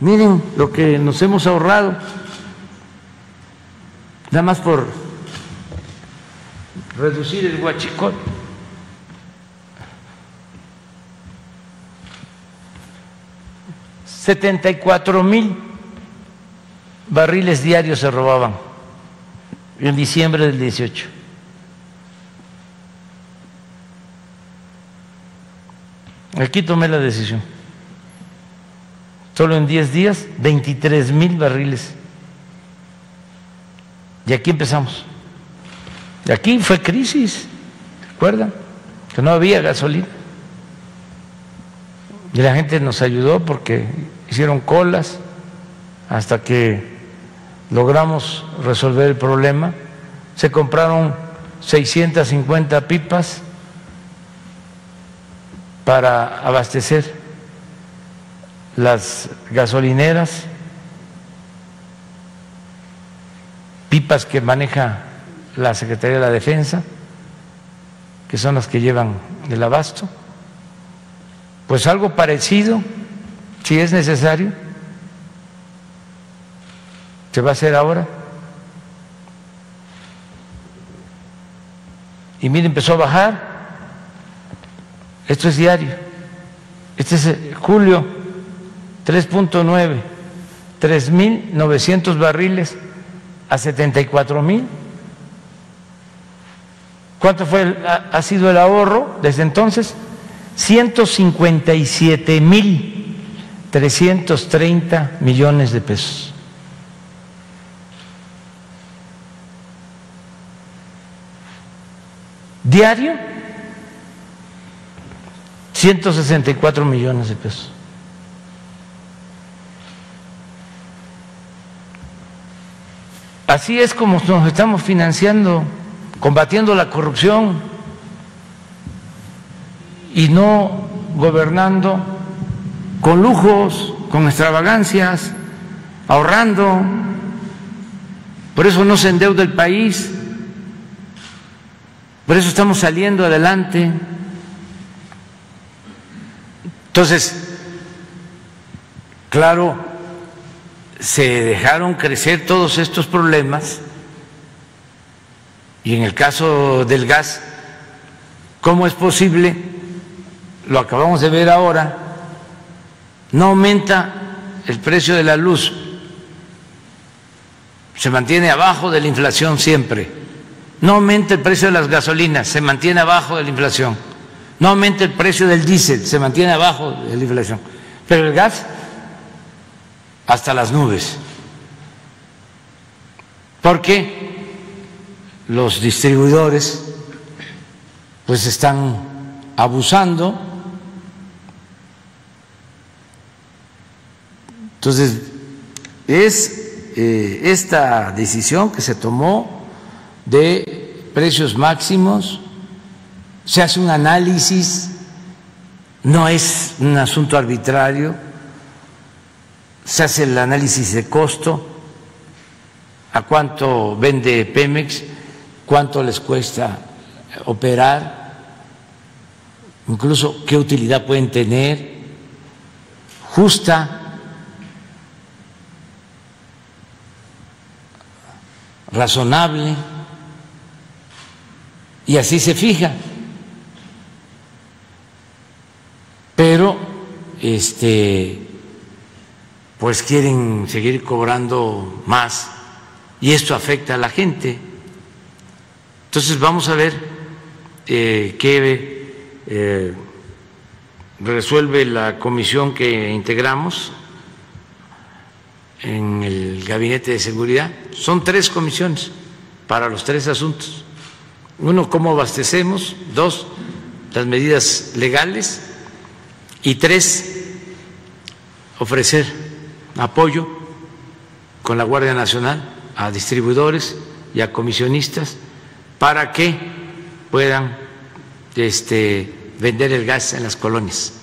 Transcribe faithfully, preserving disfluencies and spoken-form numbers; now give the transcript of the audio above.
Miren lo que nos hemos ahorrado, nada más por reducir el huachicol. setenta y cuatro mil barriles diarios se robaban en diciembre del dieciocho. Aquí tomé la decisión. Solo en diez días, veintitrés mil barriles. Y aquí empezamos. Y aquí fue crisis, ¿recuerdan? Que no había gasolina. Y la gente nos ayudó porque hicieron colas hasta que logramos resolver el problema. Se compraron seiscientas cincuenta pipas para abastecer las gasolineras, pipas que maneja la Secretaría de la Defensa, que son las que llevan el abasto. Pues algo parecido, si es necesario, se va a hacer ahora. Y mire, empezó a bajar. Esto es diario. Este es julio, tres punto nueve, tres mil novecientos barriles a setenta y cuatro mil. ¿Cuánto fue el, ha sido el ahorro desde entonces? ciento cincuenta y siete mil trescientos treinta millones de pesos. Diario, ciento sesenta y cuatro millones de pesos. Así es como nos estamos financiando, combatiendo la corrupción y no gobernando con lujos, con extravagancias, ahorrando. Por eso no se endeuda el país, por eso estamos saliendo adelante. Entonces, claro, se dejaron crecer todos estos problemas. Y en el caso del gas, ¿cómo es posible? Lo acabamos de ver ahora, no aumenta el precio de la luz, se mantiene abajo de la inflación siempre. No aumenta el precio de las gasolinas, se mantiene abajo de la inflación. No aumenta el precio del diésel, se mantiene abajo de la inflación. Pero el gas, hasta las nubes. ¿Por qué? Los distribuidores pues están abusando. Entonces, es eh, esta decisión que se tomó de precios máximos, se hace un análisis, no es un asunto arbitrario, se hace el análisis de costo, a cuánto vende Pemex, cuánto les cuesta operar, incluso qué utilidad pueden tener, justa, razonable, y así se fija. Pero este, pues quieren seguir cobrando más y esto afecta a la gente. Entonces vamos a ver eh, qué eh, resuelve la comisión que integramos en el Gabinete de Seguridad. Son tres comisiones para los tres asuntos. Uno, cómo abastecemos. Dos, las medidas legales. Y tres, ofrecer apoyo con la Guardia Nacional a distribuidores y a comisionistas para que puedan este, vender el gas en las colonias.